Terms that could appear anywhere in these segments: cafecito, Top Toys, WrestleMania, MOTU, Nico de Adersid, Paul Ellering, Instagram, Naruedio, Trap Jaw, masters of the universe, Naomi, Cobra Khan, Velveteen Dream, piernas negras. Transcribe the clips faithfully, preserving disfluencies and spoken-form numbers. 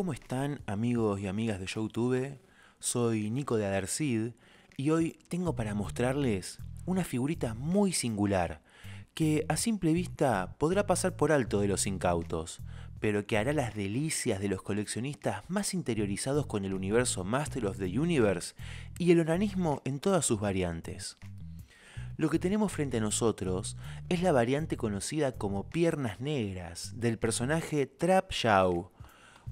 ¿Cómo están, amigos y amigas de YouTube? Soy Nico de Adersid y hoy tengo para mostrarles una figurita muy singular que a simple vista podrá pasar por alto de los incautos, pero que hará las delicias de los coleccionistas más interiorizados con el universo Masters of the Universe y el onanismo en todas sus variantes. Lo que tenemos frente a nosotros es la variante conocida como piernas negras del personaje Trap Jaw,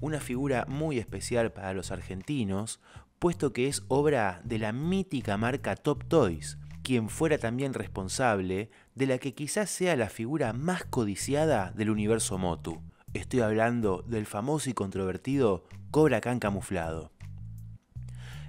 una figura muy especial para los argentinos, puesto que es obra de la mítica marca Top Toys, quien fuera también responsable de la que quizás sea la figura más codiciada del universo Motu. Estoy hablando del famoso y controvertido Cobra Khan camuflado.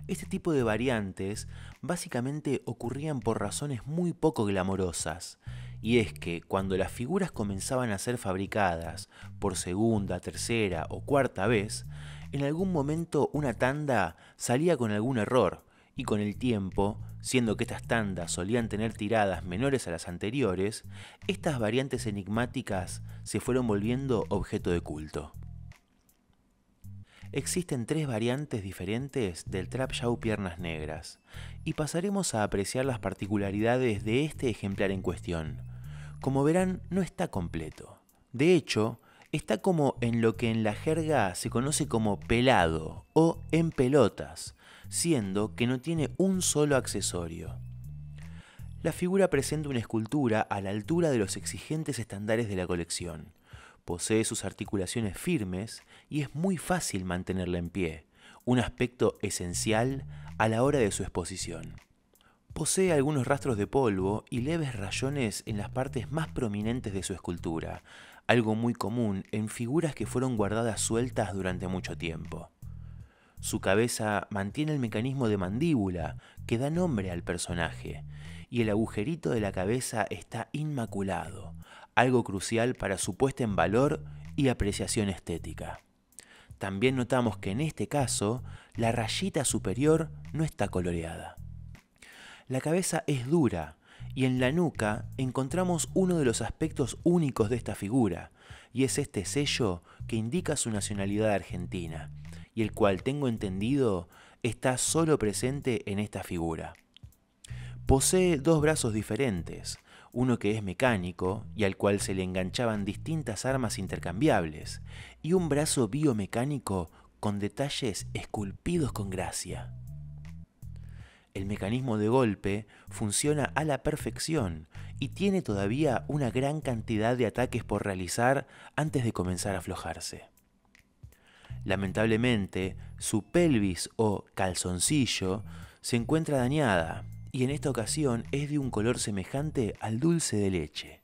Este tipo de variantes básicamente ocurrían por razones muy poco glamorosas, y es que cuando las figuras comenzaban a ser fabricadas por segunda, tercera o cuarta vez, en algún momento una tanda salía con algún error, y con el tiempo, siendo que estas tandas solían tener tiradas menores a las anteriores, estas variantes enigmáticas se fueron volviendo objeto de culto. Existen tres variantes diferentes del Trap Jaw piernas negras, y pasaremos a apreciar las particularidades de este ejemplar en cuestión. Como verán, no está completo. De hecho, está como en lo que en la jerga se conoce como pelado o en pelotas, siendo que no tiene un solo accesorio. La figura presenta una escultura a la altura de los exigentes estándares de la colección. Posee sus articulaciones firmes y es muy fácil mantenerla en pie, un aspecto esencial a la hora de su exposición. Posee algunos rastros de polvo y leves rayones en las partes más prominentes de su escultura, algo muy común en figuras que fueron guardadas sueltas durante mucho tiempo. Su cabeza mantiene el mecanismo de mandíbula que da nombre al personaje, y el agujerito de la cabeza está inmaculado, algo crucial para su puesta en valor y apreciación estética. También notamos que en este caso, la rayita superior no está coloreada. La cabeza es dura y en la nuca encontramos uno de los aspectos únicos de esta figura, y es este sello que indica su nacionalidad argentina, y el cual, tengo entendido, está solo presente en esta figura. Posee dos brazos diferentes, uno que es mecánico y al cual se le enganchaban distintas armas intercambiables, y un brazo biomecánico con detalles esculpidos con gracia. El mecanismo de golpe funciona a la perfección y tiene todavía una gran cantidad de ataques por realizar antes de comenzar a aflojarse. Lamentablemente, su pelvis o calzoncillo se encuentra dañada, y en esta ocasión es de un color semejante al dulce de leche.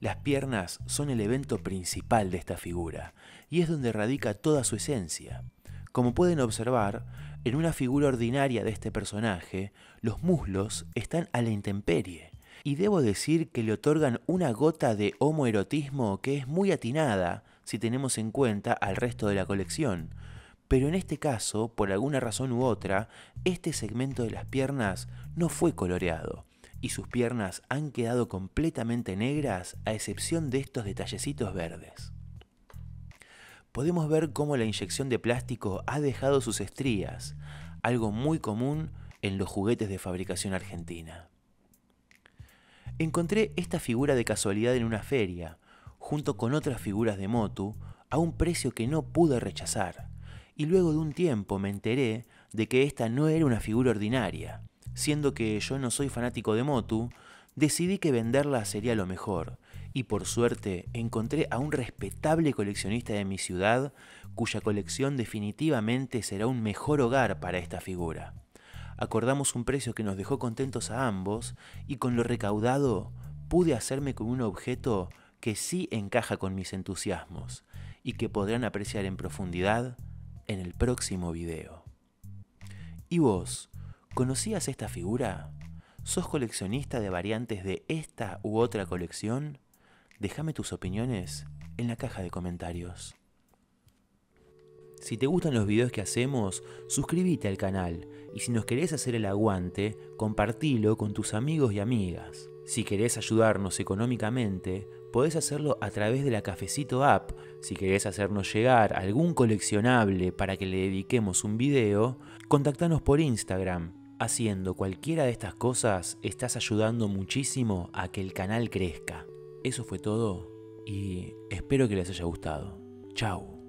Las piernas son el evento principal de esta figura, y es donde radica toda su esencia. Como pueden observar, en una figura ordinaria de este personaje, los muslos están a la intemperie, y debo decir que le otorgan una gota de homoerotismo que es muy atinada si tenemos en cuenta al resto de la colección. Pero en este caso, por alguna razón u otra, este segmento de las piernas no fue coloreado, y sus piernas han quedado completamente negras a excepción de estos detallecitos verdes. Podemos ver cómo la inyección de plástico ha dejado sus estrías, algo muy común en los juguetes de fabricación argentina. Encontré esta figura de casualidad en una feria, junto con otras figuras de Motu, a un precio que no pude rechazar. Y luego de un tiempo me enteré de que esta no era una figura ordinaria. Siendo que yo no soy fanático de Motu, decidí que venderla sería lo mejor, y por suerte encontré a un respetable coleccionista de mi ciudad cuya colección definitivamente será un mejor hogar para esta figura. Acordamos un precio que nos dejó contentos a ambos, y con lo recaudado pude hacerme con un objeto que sí encaja con mis entusiasmos y que podrán apreciar en profundidad en el próximo video. ¿Y vos? ¿Conocías esta figura? ¿Sos coleccionista de variantes de esta u otra colección? Déjame tus opiniones en la caja de comentarios. Si te gustan los videos que hacemos, suscríbete al canal, y si nos querés hacer el aguante, compartilo con tus amigos y amigas. Si querés ayudarnos económicamente, podés hacerlo a través de la Cafecito App. Si querés hacernos llegar algún coleccionable para que le dediquemos un video, contactanos por Instagram. Haciendo cualquiera de estas cosas, estás ayudando muchísimo a que el canal crezca. Eso fue todo y espero que les haya gustado. Chau.